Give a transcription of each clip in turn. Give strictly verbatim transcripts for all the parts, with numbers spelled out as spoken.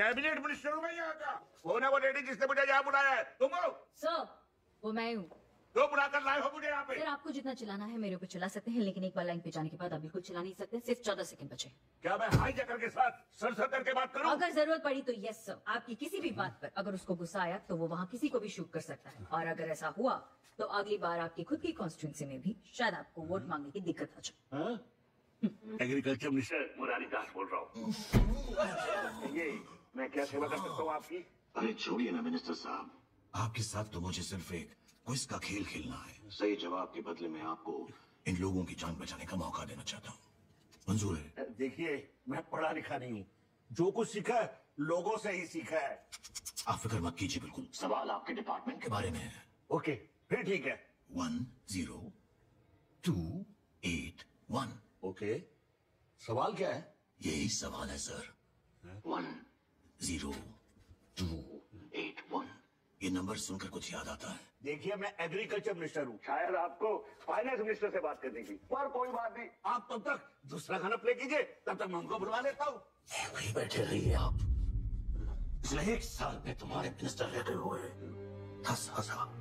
Cabinet minister हूँ मैं यहाँ का। कौन है वो लेडी जिसने मुझे यहाँ बुलाया है? तुम हो सर? वो मैं हूँ। तो बुलाकर लाए हो मुझे यहाँ पे? सर आपको जितना चिल्लाना है मेरे ऊपर चिल्ला सकते हैं, लेकिन एक बार लाइन पे जाने के बाद आप बिल्कुल चिल्ला नहीं सकते। सिर्फ चौदह सेकंड बचे। क्या मैं हाई जैकर के साथ सर सर करके बात करूँ? अगर जरूरत पड़ी तो यस सर। आपकी किसी भी बात पर अगर उसको गुस्सा आया तो वो वहाँ किसी को भी शूट कर सकता है, और अगर ऐसा हुआ तो अगली बार आपकी खुद की कॉन्स्टिट्यूंसी में भी शायद आपको वोट मांगने की दिक्कत आ जाए। एग्रीकल्चर मिनिस्टर मुरारी दास बोल रहा हूँ। ये मैं क्या सेवा कर सकता हूँ आपकी? अरे छोड़िए ना मिनिस्टर साहब, आपके साथ तो मुझे सिर्फ एक क्विज का खेल खेलना है। सही जवाब के बदले में आपको इन लोगों की जान बचाने का मौका देना चाहता हूँ। मंजूर है? देखिए मैं पढ़ा लिखा नहीं हूँ, जो कुछ सीखा है लोगों से ही सीखा है। आप फिक्र मत कीजिए, बिल्कुल सवाल आपके डिपार्टमेंट के बारे में है। ओके फिर ठीक है। One zero two eight one. Okay सवाल क्या है? यही सवाल है sir. One zero two eight one. ये नंबर सुनकर कुछ याद आता है? देखिए मैं एग्रीकल्चर मिनिस्टर हूँ, शायद आपको फाइनेंस मिनिस्टर से बात करनी थी, पर कोई बात नहीं। आप तब तक दूसरा गाना प्ले कीजिए, तब तक मैं उनको बुलवा लेता हूँ। वहीं बैठे रहिए आप। पिछले एक साल में तुम्हारे मिनिस्टर लेटे हुए दस हजार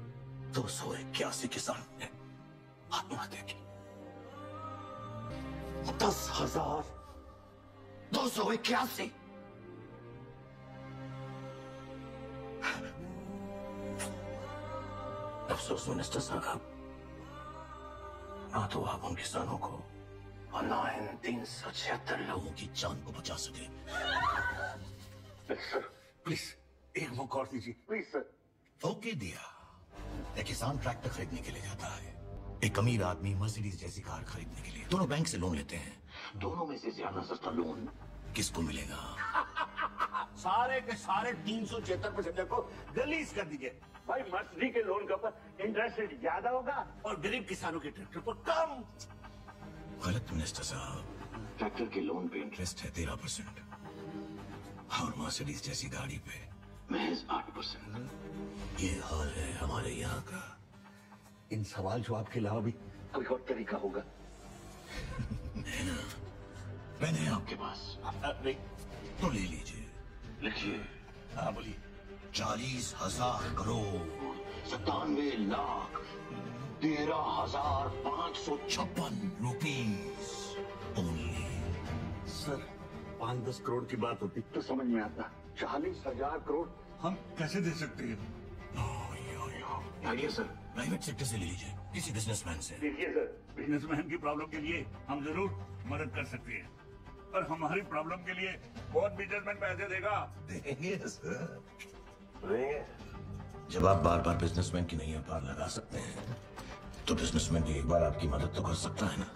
दो सौ इक्यासी किसान ने आत्महत्या की। दस हजार दो सौ इक्यासी अफसोस मिनिस्टर साहब, ना तो आप उन किसानों को और ना इन तीन सौ छिहत्तर लोगों की जान को बचा सके। सर प्लीज एक मौका और दीजिए प्लीज सर। ओके दिया। एक किसान ट्रैक्टर खरीदने के लिए जाता है, एक अमीर आदमी मर्सिडीज जैसी कार खरीदने के लिए। दोनों बैंक से लोन लेते हैं, दोनों में से ज्यादा सस्ता लोन किसको मिलेगा? सारे के सारे तीन सौ छिहत्तर परसेंट को रिलीज कर दीजिए। भाई मर्सिडी के लोन का पर इंटरेस्ट रेट ज्यादा होगा और गरीब किसानों के ट्रैक्टर पर कम। गलत मिनिस्टर साहब, ट्रैक्टर के लोन पे इंटरेस्ट है तेरह परसेंट, और मर्सिडीज जैसी गाड़ी पे महज आठ परसेंट। ये हाल है हमारे यहाँ का। इन सवाल जवाब के अलावा भी कोई और तरीका होगा? मैंने आपके पास तो ले लीजिए। लिखिए। हाँ बोलिए। चालीस हजार करोड़ सत्तानवे लाख तेरह हजार पाँच सौ छप्पन रुपीस ओनली। सर पाँच दस करोड़ की बात होती तो समझ में आता, चालीस हजार करोड़ हम कैसे दे सकते हैं? आइडिया सर प्राइवेट सेक्टर से ले लीजिए, किसी बिजनेसमैन से। देखिए सर बिजनेसमैन की प्रॉब्लम के लिए हम जरूर मदद कर सकते हैं, पर हमारी प्रॉब्लम के लिए बहुत बिजनेसमैन पैसे देगा। देंगे सर देंगे। जब आप बार बार बिजनेसमैन की नहीं पार लगा सकते हैं तो बिजनेसमैन भी एक बार आपकी मदद तो कर सकता है ना।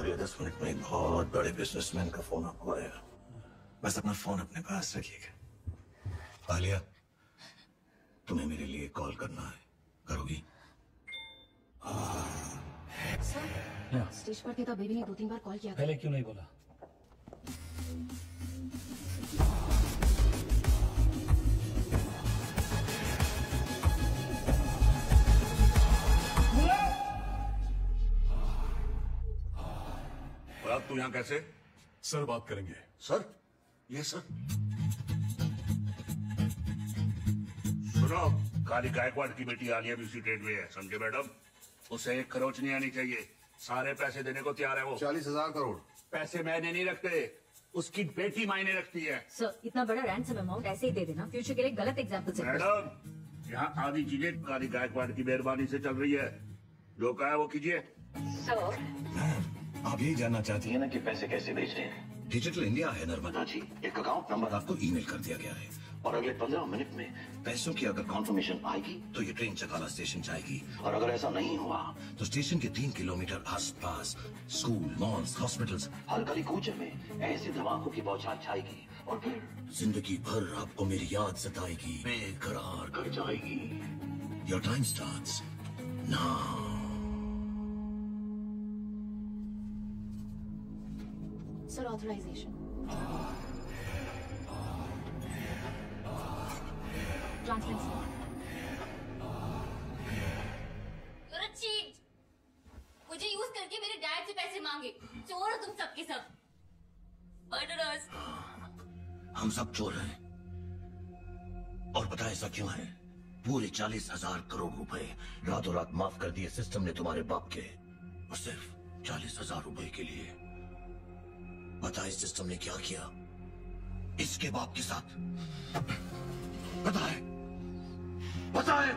अगले दस मिनट में एक बहुत बड़े बिजनेसमैन का फोन आपको आएगा, बस अपना फोन अपने पास रखिएगा। आलिया तुम्हें मेरे लिए कॉल करना है, करोगी? सर स्टेज पर थे तो बेबी ने दो तीन बार कॉल किया, पहले क्यों नहीं बोला? अब तू यहाँ कैसे? सर बात करेंगे सर। ये सर सुनो, काली गायकवाड़ की बेटी आलिया भी उसी ट्रेड में है, समझे मैडम? उसे एक खरोच नहीं आनी चाहिए, सारे पैसे देने को तैयार है वो। चालीस हजार करोड़ पैसे मैंने नहीं रखते, उसकी बेटी मायने रखती है। सर इतना बड़ा रैंसम अमाउंट ऐसे ही दे देना फ्यूचर के लिए गलत एग्जाम्पल से। मैडम यहाँ आधी चीजें काली गायकवाड़ की मेहरबानी से चल रही है, जो कहा है वो कीजिए। सर आप यही जानना चाहती है ना कि पैसे कैसे भेज रहे हैं? डिजिटल इंडिया है नर्मदा जी, एक अकाउंट नंबर आपको ईमेल कर दिया गया है, और अगले पंद्रह मिनट में पैसों की अगर कॉन्फर्मेशन आएगी तो ये ट्रेन चकाला स्टेशन जाएगी, और अगर ऐसा नहीं हुआ तो स्टेशन के तीन किलोमीटर आसपास स्कूल, मॉल्स, हॉस्पिटल्स, हर गली कूचे में ऐसे धमाकों की बौछार छाएगी, और फिर जिंदगी भर आपको मेरी याद सताएगी, बेकरार कर जाएगी। Your time starts now. Sir authorization मुझे यूज करके मेरे डैड से पैसे मांगे। चोर तुम सबके सब, सब। मर्डरर्स। हम सब चोर हैं। और पता ऐसा क्यों है? पूरे चालीस हजार करोड़ रुपए रातों रात माफ कर दिए सिस्टम ने तुम्हारे बाप के, और सिर्फ चालीस हजार रुपए के लिए। पता है सिस्टम ने क्या किया इसके बाप के साथ? पता है? पता है?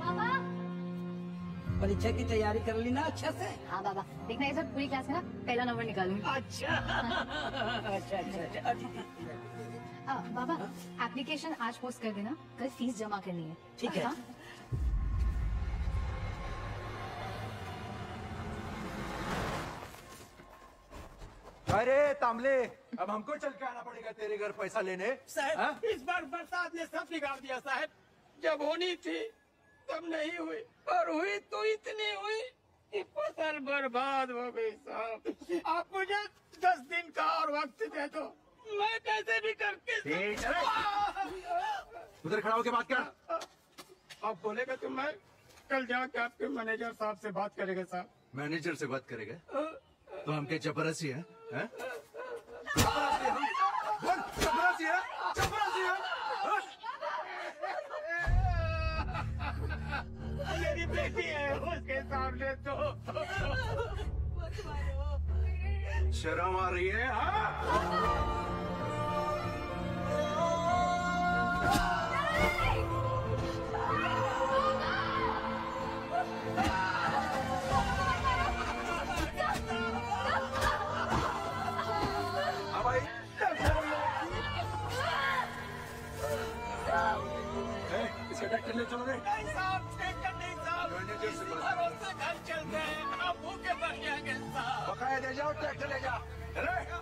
बाबा, परीक्षा की तैयारी कर ली ना अच्छा से? हाँ बाबा, देखना ये सब पूरी क्लास में ना पहला नंबर निकालूंगी। अच्छा अच्छा अच्छा अच्छा बाबा, एप्लीकेशन आज पोस्ट कर देना, कल फीस जमा करनी है। ठीक है। अरे तामले, अब हमको चल के आना पड़ेगा तेरे घर पैसा लेने। साहब, हा? इस बार बरसात ने सब बिगाड़ दिया साहब। जब होनी थी तब नहीं हुई, और हुई तो इतनी हुई कि फसल बर्बाद हो गई साहब। आप मुझे दस दिन का और वक्त दे दो, मैं कैसे भी करके। उधर खड़ा होके बात कर। आप बोलेगा तो मैं कल जाके आपके मैनेजर साहब से बात करेगा साहब। मैनेजर से बात करेगा तो हम क्या चपरासी है? है? चपरासी है? चपरासी है? मेरी बेटी है, उसके सामने तो शर्म आ रही है। हाँ? डॉक्टर ले चलो। नहीं साहब, डॉक्टर नहीं साहब, मैनेजर से बात। और उससे घर चलते हैं, आप भूखे मर जाएंगे साहब। बकाया दे जाओ, डॉक्टर ले जाओ।